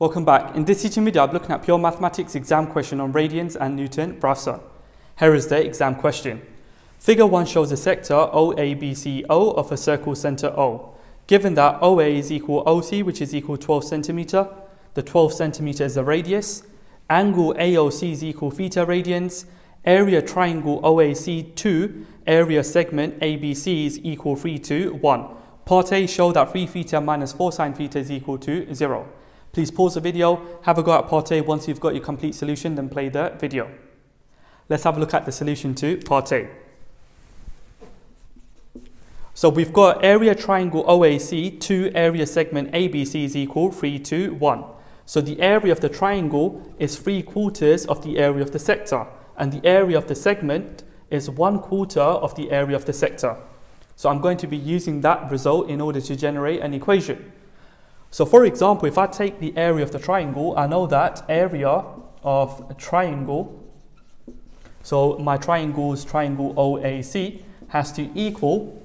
Welcome back. In this teaching video, I'm looking at pure mathematics exam question on radians and Newton Raphson. Here is the exam question. Figure 1 shows a sector OABCO of a circle centre O. Given that OA is equal OC, which is equal 12 centimetre, the 12 centimetre is the radius, angle AOC is equal theta radians, area triangle OAC2, area segment ABC is equal 3 to 1. Part A show that 3 theta minus 4 sine theta is equal to 0. Please pause the video, have a go at part A. Once you've got your complete solution, then play the video. Let's have a look at the solution to part A. So we've got area triangle OAC to area segment ABC is equal 3 to 1. So the area of the triangle is 3/4 of the area of the sector, and the area of the segment is 1/4 of the area of the sector. So I'm going to be using that result in order to generate an equation. So for example, if I take the area of the triangle, I know that area of a triangle, so my triangle's triangle OAC has to equal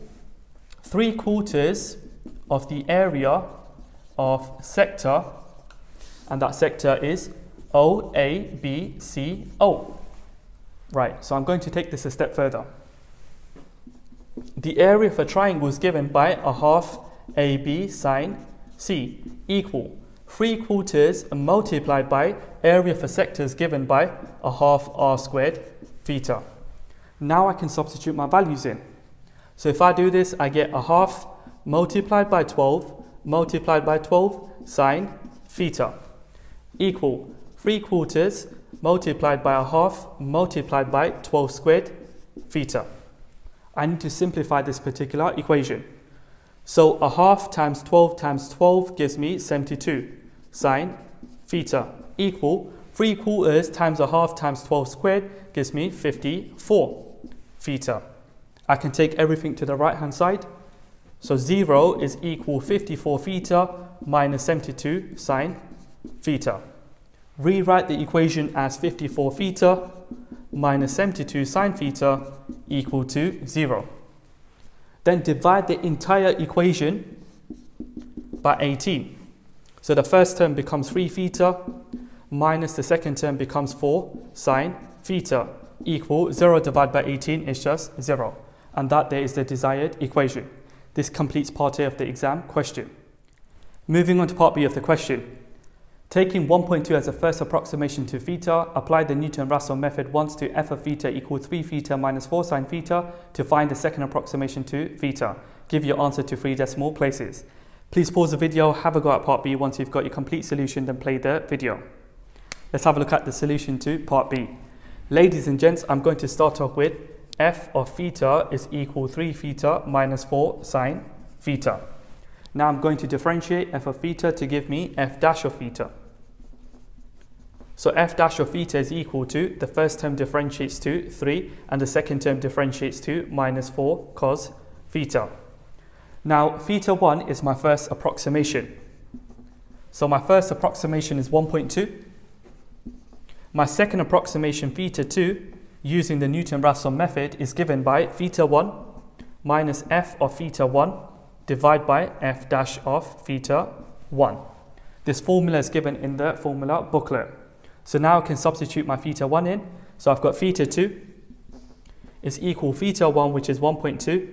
3/4 of the area of sector, and that sector is OABCO. Right, so I'm going to take this a step further. The area of a triangle is given by a half AB sine C equal 3/4 multiplied by area for sectors given by a half R squared theta. Now I can substitute my values in. So if I do this, I get a half multiplied by 12 sine theta equal 3/4 multiplied by a half multiplied by 12 squared theta. I need to simplify this particular equation. So a half times 12 gives me 72 sine theta equal 3/4 times a half times 12 squared gives me 54 theta. I can take everything to the right hand side. So 0 is equal 54 theta minus 72 sine theta. Rewrite the equation as 54 theta minus 72 sine theta equal to 0. Then divide the entire equation by 18. So the first term becomes 3 theta minus the second term becomes 4 sine theta equal 0 divided by 18 is just 0. And that there is the desired equation. This completes part A of the exam question. Moving on to part B of the question. Taking 1.2 as a first approximation to theta, apply the Newton-Raphson method once to f of theta equal 3 theta minus 4 sine theta to find the second approximation to theta. Give your answer to 3 decimal places. Please pause the video, have a go at part B. Once you've got your complete solution, then play the video. Let's have a look at the solution to part B. Ladies and gents, I'm going to start off with f of theta is equal 3 theta minus 4 sine theta. Now I'm going to differentiate f of theta to give me f dash of theta. So f dash of theta is equal to, the first term differentiates to 3 and the second term differentiates to minus 4 cos theta. Now theta 1 is my first approximation. So my first approximation is 1.2. My second approximation theta 2 using the Newton-Raphson method is given by theta 1 minus f of theta 1 divided by f dash of theta 1. This formula is given in the formula booklet. So now I can substitute my theta 1 in. So I've got theta 2 is equal theta 1, which is 1.2,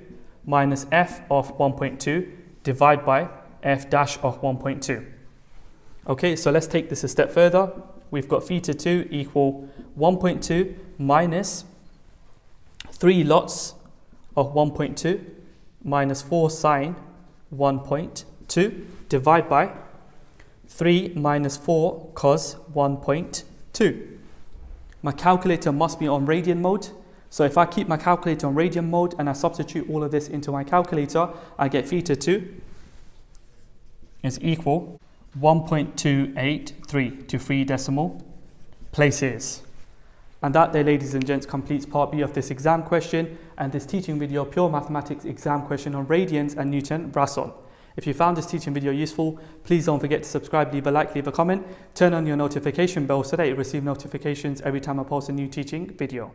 minus f of 1.2 divided by f dash of 1.2. Okay, so let's take this a step further. We've got theta 2 equal 1.2 minus 3 lots of 1.2 minus 4 sine 1.2 divided by 3 minus 4 cos 1.2. My calculator must be on radian mode. So if I keep my calculator on radian mode and I substitute all of this into my calculator, I get theta 2 is equal 1.283 to 3 decimal places. And that there, ladies and gents, completes part B of this exam question and this teaching video, pure mathematics exam question on radians and Newton-Raphson. If you found this teaching video useful, please don't forget to subscribe, leave a like, leave a comment, turn on your notification bell so that you receive notifications every time I post a new teaching video.